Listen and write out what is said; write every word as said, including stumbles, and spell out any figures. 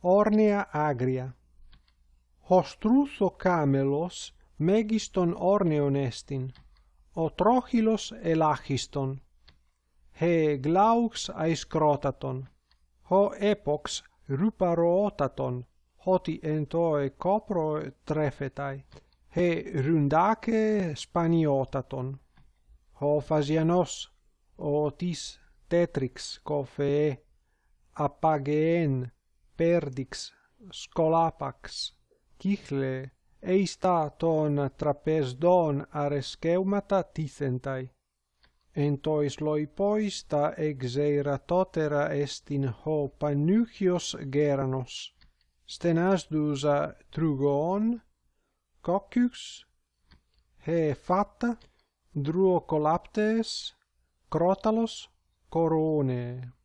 όρνεα άγρια. Χωστρούς ο κάμελος μέγιστον όρνεον έστιν, ο τρόχυλος ελάχιστον. Χε γλάουξ αϊσκρότατον, χω έποξ ρουπαροότατον, ότι εν τόε κόπρο τρέφεται, χε ρουντάκε σπανιότατον. Ο φαζιανός, ο της τέτριξ κοφεέ, απαγεέν πέρδιξ σκολάπαξ, κύχλε, ειστά των τραπεζδών αρεσκεύματα τίθενται. Εν τοις λοϊπόις τα εξειρατότερα εστιν ο πανούχιος γέρανος, στενάσδουσα τρυγοών, κόκκυξ, χε φάτα, druocolaptes, crotalos, corone.